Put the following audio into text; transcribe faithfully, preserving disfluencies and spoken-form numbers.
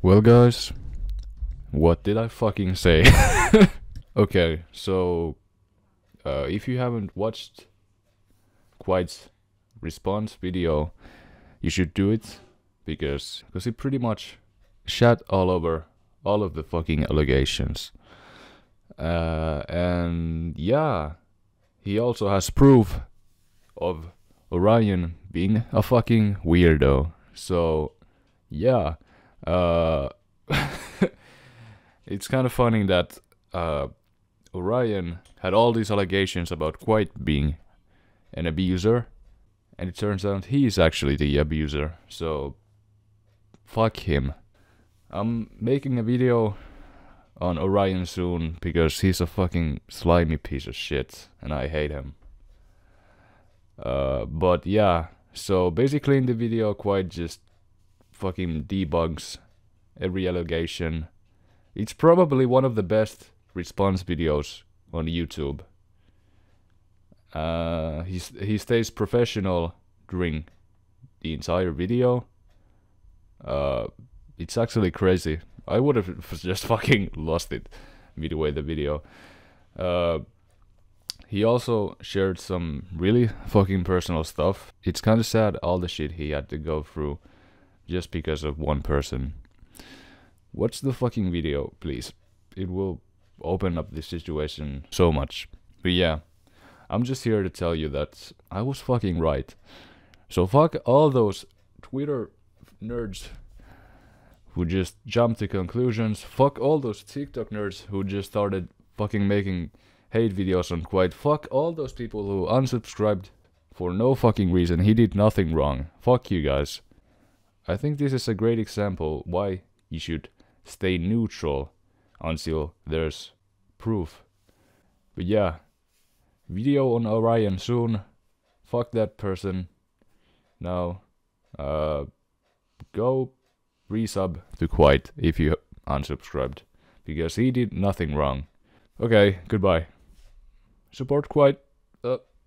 Well guys, what did I fucking say? Okay, so uh, if you haven't watched Kwite's response video, you should do it, because because he pretty much shat all over all of the fucking allegations. Uh, and yeah, he also has proof of Orion being a fucking weirdo. So yeah. Uh, it's kind of funny that uh, Orion had all these allegations about Kwite being an abuser, and it turns out he's actually the abuser, so fuck him. I'm making a video on Orion soon, because he's a fucking slimy piece of shit, and I hate him. Uh, but yeah, so basically in the video Kwite just fucking debunks every allegation. It's probably one of the best response videos on YouTube. Uh, he he stays professional during the entire video. Uh, it's actually crazy. I would have just fucking lost it midway the video. Uh, he also shared some really fucking personal stuff. It's kind of sad all the shit he had to go through just because of one person. Watch the fucking video, please. It will open up this situation so much. But yeah, I'm just here to tell you that I was fucking right. So fuck all those Twitter nerds who just jumped to conclusions. Fuck all those TikTok nerds who just started fucking making hate videos on Kwite. Fuck all those people who unsubscribed for no fucking reason. He did nothing wrong. Fuck you guys. I think this is a great example why you should stay neutral until there's proof. But yeah, video on Orion soon. Fuck that person. Now, uh, go resub to Kwite if you unsubscribed, because he did nothing wrong. Okay, goodbye. Support Kwite.